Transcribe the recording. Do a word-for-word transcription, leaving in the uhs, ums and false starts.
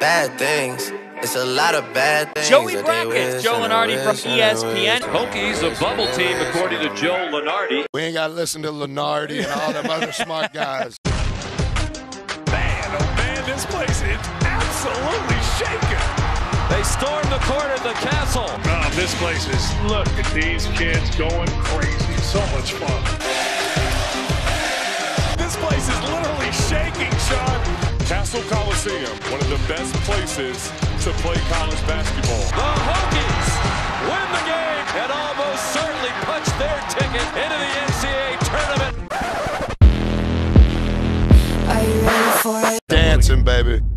bad things. It's a lot of bad things. Joey Brackett, Joe Lunardi from E S P N. Hokies, a bubble team, according to Joe Lunardi. We ain't got to listen to Lunardi and all them other smart guys. Man, oh man, this place is absolutely shaking. They stormed the court of the castle. Oh, this place is, look at these kids going crazy. So much fun. This place is literally shaking, Sean. Castle Coliseum, one of the best places to play college basketball. The Hokies win the game and almost certainly punch their ticket into the N C A A tournament. Are you ready for it? Dancing, baby.